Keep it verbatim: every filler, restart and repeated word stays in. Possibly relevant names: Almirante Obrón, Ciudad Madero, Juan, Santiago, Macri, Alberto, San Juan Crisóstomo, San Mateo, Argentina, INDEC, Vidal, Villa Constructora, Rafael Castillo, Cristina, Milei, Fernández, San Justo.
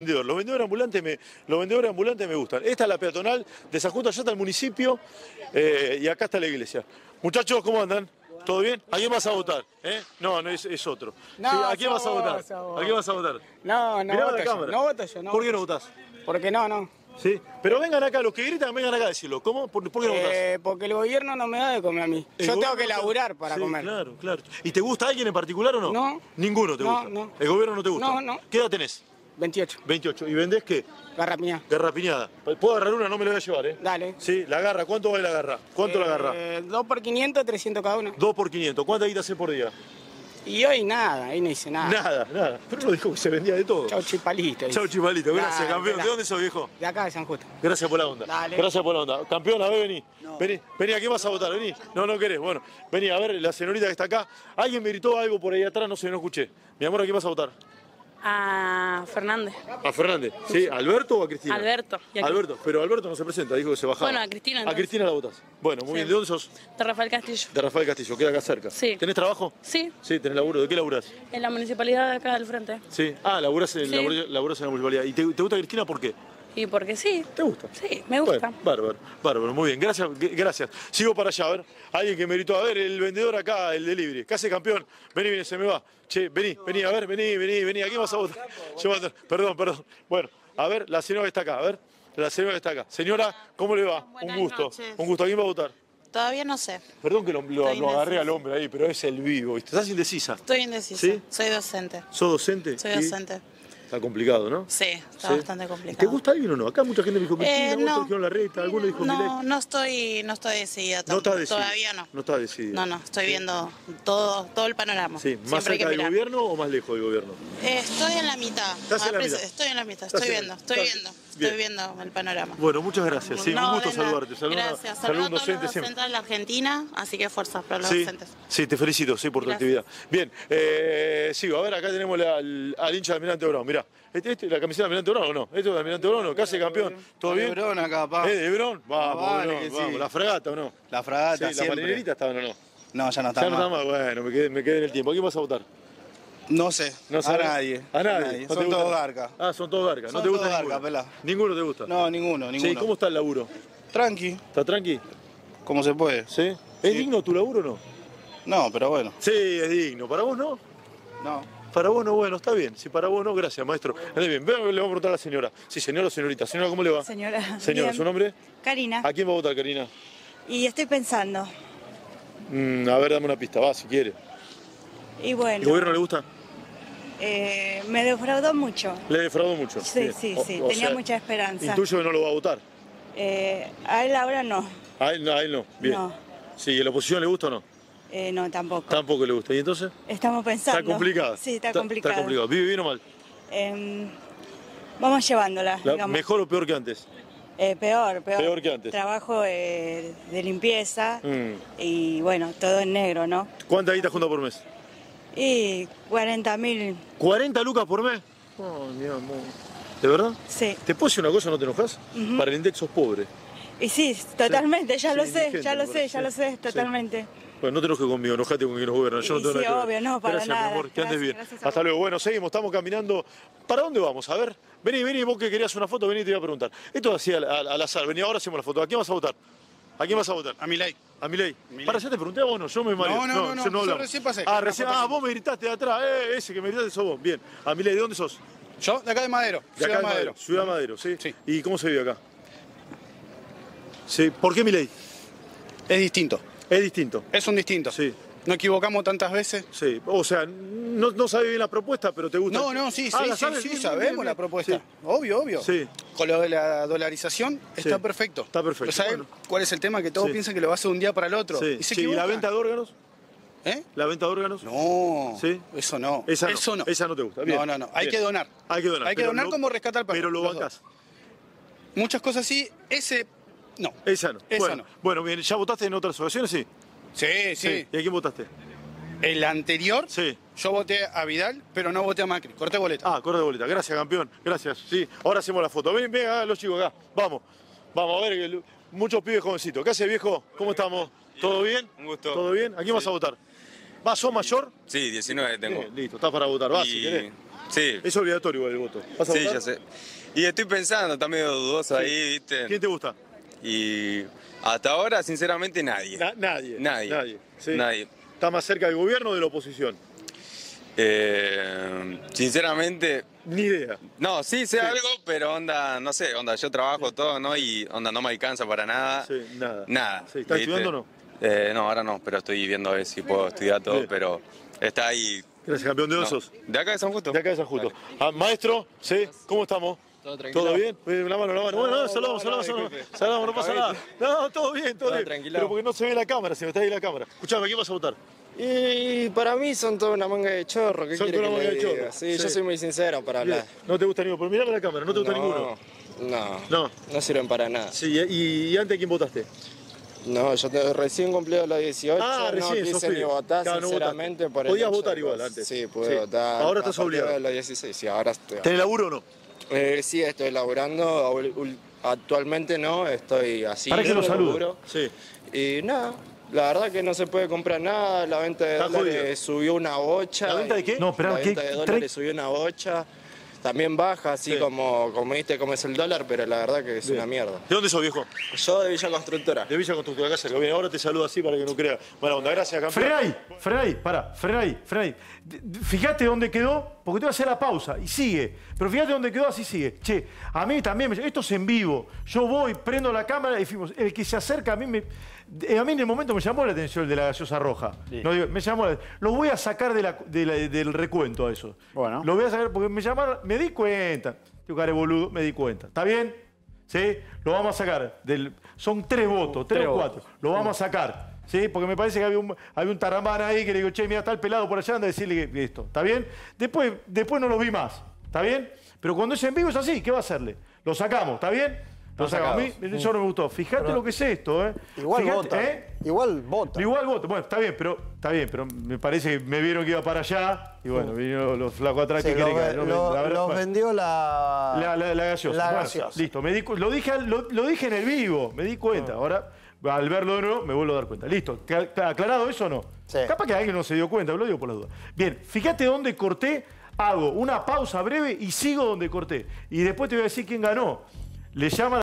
Los vendedores ambulantes me, los vendedores ambulantes me gustan. Esta es la peatonal de San Justo, allá está el municipio eh, y acá está la iglesia. Muchachos, ¿cómo andan? ¿Todo bien? ¿A quién vas a votar? ¿Eh? No, no es, es otro. No, sí, ¿a quién vas a votar? ¿A quién vas a votar? No, no voto yo, no voto yo. No. ¿Por qué no votás? Porque no, no. Sí, pero vengan acá, los que gritan, vengan acá a decirlo. ¿Cómo? ¿Por, por qué no votás? Eh, porque el gobierno no me da de comer a mí. Yo tengo que laburar para sí, comer. Claro, claro. ¿Y te gusta alguien en particular o no? No. Ninguno te no, gusta. No. ¿El gobierno no te gusta? No, no. ¿Qué edad tenés? veintiocho. veintiocho. ¿Y vendés qué? Garrapiñada. Garrapiñada. ¿Puedo agarrar una? No me la voy a llevar, ¿eh? Dale. Sí, la garra. ¿Cuánto vale la garra? ¿Cuánto eh, la garra? dos por quinientos, trescientos cada uno. dos por quinientos. ¿Cuánta guita hace por día? Y hoy nada, hoy no hice nada. Nada, nada. Pero uno dijo que se vendía de todo. Chau Chipalito. Chau Chipalito. Gracias, dale, campeón. La... ¿De dónde sos, viejo? De acá, de San Justo. Gracias por la onda. Dale. Gracias por la onda. Campeón, a ver, vení. No. Vení, vení, ¿a qué vas a votar? Vení. No, no querés. Bueno, vení, a ver, la señorita que está acá. Alguien me gritó algo por ahí atrás, no sé, no escuché. Mi amor, ¿a qué vas a votar? A Fernández. ¿A Fernández? ¿Sí? ¿A Alberto o a Cristina? Alberto. Y a Alberto. Pero Alberto no se presenta, dijo que se bajaba. Bueno, a Cristina entonces. A Cristina la votas. Bueno, muy sí. bien. ¿De dónde sos? De Rafael Castillo. De Rafael Castillo, queda acá cerca. Sí. ¿Tenés trabajo? Sí. Sí, ¿tenés laburo? ¿De qué laburás? En la municipalidad de acá del frente. Sí. Ah, laburás en, sí. laburás en la municipalidad. ¿Y te, te gusta Cristina por qué? Y porque sí. ¿Te gusta? Sí, me gusta. Bueno, bárbaro, bárbaro, muy bien. Gracias, gracias. Sigo para allá, a ver. Alguien que me gritó, a ver, el vendedor acá, el delivery. ¿Qué hace, campeón? Vení, vení, se me va. Che, vení, vení, a ver, vení, vení, vení. ¿A quién vas a votar? Yo voy a... Perdón, perdón. Bueno, a ver, la señora que está acá, a ver. La señora que está acá. Señora, ¿cómo le va? Buenas Un gusto. Noches. Un gusto. ¿A quién va a votar? Todavía no sé. Perdón que lo, lo, lo agarré al hombre ahí, pero es el vivo. ¿Estás indecisa? Estoy indecisa. ¿Sí? Soy docente. ¿Sos docente? Soy docente. ¿Y? Está complicado, ¿no? Sí, está sí. bastante complicado. ¿Te gusta alguien o no? Acá mucha gente me dijo Cristina, eh, no. otros dijeron la reta, algunos dijo Milei. No, no estoy, no estoy decidida. No está decidida. Todavía no. No está decidida. No, no, estoy sí. viendo todo, todo el panorama. Sí. ¿Más Siempre cerca del gobierno o más lejos del gobierno? Eh, estoy en la mitad. ¿Estás en la mitad? Estoy en la mitad, estoy viendo, estoy Estás viendo. Bien. Estoy viendo el panorama. Bueno, muchas gracias. Sí, no, un gusto saludarte. Saluda, gracias. Saludos a todos docente, los docentes de la Argentina, así que fuerzas para los sí, docentes. Sí, te felicito sí, por gracias. tu actividad. Bien, eh, sigo. A ver, acá tenemos la, al, al hincha de Almirante Obrón. Mirá, este, este, ¿la camiseta de Almirante Obrón o no? ¿Esto es de Almirante Obrón o no? ¿Qué hace, campeón? ¿Todo bien? ¿De Obrón acá, papá? ¿Eh, de Obrón? Vamos, no, vale, Obrón, vamos. Sí. ¿La fragata o no? La fragata, sí. ¿La marinerita estaba o no? No, ya no está ya más. Ya no está más. Bueno, me quedé, me quedé en el tiempo. ¿A quién vas a votar? No sé, no sé, a nadie. A nadie. A nadie. ¿No son todos garcas? Ah, son todos garcas. ¿No te gusta ninguno? Pelá. ¿Ninguno te gusta? No, ninguno, ninguno. Sí, ¿cómo está el laburo? Tranqui. ¿Está tranqui? Como se puede. ¿Sí? ¿Es sí. digno tu laburo o no? No, pero bueno. Sí, es digno. ¿Para vos no? No. Para vos no, bueno, está bien. Si para vos no, gracias, maestro. Bueno. Bien. Le vamos a preguntar a la señora. Sí, señora o señorita. Señora, ¿cómo le va? Señora. Señora, bien. ¿Su nombre? Karina. ¿A quién va a votar, Karina? Y estoy pensando. Mm, a ver, dame una pista, va, si quiere. Y bueno. ¿El gobierno le gusta? Eh, me defraudó mucho. ¿Le defraudó mucho? Sí, Bien. sí, sí. O, o Tenía sea, mucha esperanza. ¿Intuyo que no lo va a votar? Eh, a él ahora no. ¿A él, a él no? Bien. No. Sí, ¿y a la oposición le gusta o no? Eh, no, tampoco. ¿Tampoco le gusta? ¿Y entonces? Estamos pensando. ¿Está complicado? Sí, está, está complicado. Está complicado. ¿Vive bien o mal? Eh, vamos llevándola, la, digamos. ¿Mejor o peor que antes? Eh, peor, peor. Peor que antes. Trabajo eh, de limpieza mm. y bueno, todo en negro, ¿no? ¿Cuánta guita junta por mes? Y cuarenta mil. ¿cuarenta lucas por mes? Oh, mi amor. ¿De verdad? Sí. ¿Te puedo decir una cosa, no te enojas? Uh -huh. Para el INDEC sos pobre. Y sí, totalmente, sí. ya lo sí, sé, ya lo sé, ya lo sé, totalmente. Sí. Bueno, no te enojes conmigo, enojate con que nos gobiernan. Yo no tengo sí, nada obvio, que... no, para gracias, nada. Mi amor, gracias, que andes bien. Gracias, Hasta luego. Bueno, seguimos, estamos caminando. ¿Para dónde vamos? A ver, vení, vení, vos que querías una foto, vení, te iba a preguntar. Esto es así al, al azar, vení, ahora hacemos la foto. ¿A quién vas a votar? ¿A quién vas a votar? A Milei. ¿A Milei? Para, ya te pregunté a vos, no, yo me mareo. No, no, no, no, yo, no yo recién pasé. Ah, recién, ah, vos me gritaste de atrás, eh, ese que me gritaste sos vos. Bien. A Milei, ¿de dónde sos? Yo, de acá de Madero. De Ciudad acá de Madero. Ciudad Madero, ¿sí? Sí. ¿Y cómo se vive acá? Sí. ¿Por qué Milei? Es distinto. Es distinto. Es un distinto. Sí. Nos equivocamos tantas veces. Sí, o sea, no, no sabés bien la propuesta, pero te gusta. No, no, sí, sí, ah, sí, sabes, sí, sí, sabemos bien, bien, la propuesta. Sí. Obvio, obvio. Sí. Con lo de la dolarización está sí. perfecto. Está perfecto. Pero ¿sabes bueno. cuál es el tema? Que todos sí. piensan que lo va a hacer un día para el otro. Sí. ¿Y se sí. ¿Y la venta de órganos? ¿Eh? ¿La venta de órganos? No, ¿Sí? eso no. Esa no. Eso no. Esa no te gusta. Bien. No, no, no. Hay bien. que donar. Hay que donar. Hay que donar no, como rescatar para Pero lo bancás. Muchas cosas sí. Ese no. Esa no. Esa bueno, no. Bueno, bien, ¿ya votaste en otras ocasiones? Sí. Sí, sí, sí. ¿Y a quién votaste? El anterior, sí. yo voté a Vidal, pero no voté a Macri. Corté boleta. Ah, corté boleta. Gracias, campeón. Gracias. Sí. Ahora hacemos la foto. Ven, ven, los chicos acá. Vamos. Vamos, a ver, muchos pibes jovencitos. ¿Qué hace, viejo? ¿Cómo estamos? ¿Todo bien? Un gusto. ¿Todo bien? ¿A quién sí. vas a votar? ¿Vas, sos mayor? Sí, diecinueve tengo. Eh, listo, estás para votar. Vas, y... si querés. Sí. Es obligatorio igual el voto. ¿Vas a sí, votar? Ya sé. Y estoy pensando, está medio dudoso sí. ahí, ¿viste? ¿Quién te gusta? Y hasta ahora, sinceramente, nadie. Na nadie. Nadie. Nadie. Sí. Nadie. ¿Está más cerca del gobierno o de la oposición? Eh, sinceramente... Ni idea. No, sí sé sí. algo, pero onda, no sé, onda, yo trabajo sí. todo, ¿no? Y onda, no me alcanza para nada. Sí, nada. Nada. Sí. ¿Estás estudiando o no? Eh, no, ahora no, pero estoy viendo a ver si puedo estudiar todo, sí. pero está ahí... Gracias, campeón. ¿De dónde sos? De acá de San Justo. De acá de San Justo. Ah, maestro, ¿sí? ¿Cómo estamos? ¿Todo tranquilo? ¿Todo bien? La mano, la mano. Bueno, no, salamos, salamos, salamos. Salamos, no pasa nada. No, todo bien, todo bien. Tranquilo. Pero porque no se ve la cámara, se me está ahí la cámara. Escuchame, ¿a quién vas a votar? Y para mí son toda una manga de chorro. ¿Qué quiere que le diga? Son toda una manga de chorro. Sí, yo soy muy sincero para hablar. No te gusta ninguno. Pero mirá la cámara, no te gusta ninguno. No, no. No sirven para nada. Sí, ¿y antes quién votaste? No, yo te, recién cumplido los dieciocho, ah, no recién, quise ni votar, claro, sinceramente. No por el ¿Podías votar igual antes? Sí, pude sí. votar. Ahora estás obligado. De los dieciséis, sí, ahora estoy... ¿Tenés laburo o no? Eh, sí, estoy laburando, actualmente no, estoy así. ¿Para que lo saludo? Sí. Y nada, la verdad que no se puede comprar nada, la venta de dólares subió una bocha. ¿La venta de qué? No, pero la venta de dólares subió una bocha. También baja, así sí. como, como viste cómo es el dólar, pero la verdad que es sí. una mierda. ¿De dónde sos, viejo? Yo de Villa Constructora. De Villa Constructora, casa que viene. Ahora te saludo así para que no crea. Bueno, onda, gracias, campeón. Frená ahí, frená ahí, pará, frená ahí, frená ahí. Fíjate dónde quedó, porque te voy a hacer la pausa y sigue. Pero fíjate dónde quedó, así sigue. Che, a mí también, me... esto es en vivo. Yo voy, prendo la cámara y fuimos. El que se acerca a mí me... A mí en el momento me llamó la atención el de la gaseosa roja. Sí. No, digo, me llamó la... Lo voy a sacar de la, de la, del recuento a eso. Bueno. Lo voy a sacar porque me llamaron... Me di cuenta. Tío, cara boludo, me di cuenta. ¿Está bien? ¿Sí? Lo vamos a sacar. Del... Son tres votos, tres, tres o cuatro. Votos. Lo vamos a sacar. ¿Sí? Porque me parece que había un, había un tarambán ahí que le digo, che, mira, está el pelado por allá, anda a decirle que esto. ¿Está bien? Después, después no lo vi más. ¿Está bien? Pero cuando es en vivo es así, ¿qué va a hacerle? Lo sacamos, ¿está bien? O sea, a mí eso no me gustó. Fíjate pero lo que es esto, ¿eh? Igual Fíjate, vota. ¿Eh? Igual vota. Igual vota. Bueno, está bien, pero está bien, pero me parece que me vieron que iba para allá y bueno, vinieron los flacos atrás sí, que quieren que... Lo, la verdad, los vendió la... La, la, la gaseosa. La gaseosa. Bueno, listo, me di, lo, dije, lo, lo dije en el vivo, me di cuenta. No. Ahora, al verlo de nuevo, me vuelvo a dar cuenta. Listo, ¿aclarado eso o no? Sí. Capaz que alguien no se dio cuenta, lo digo por la duda. Bien, fíjate dónde corté, hago una pausa breve y sigo donde corté. Y después te voy a decir quién ganó. Le llama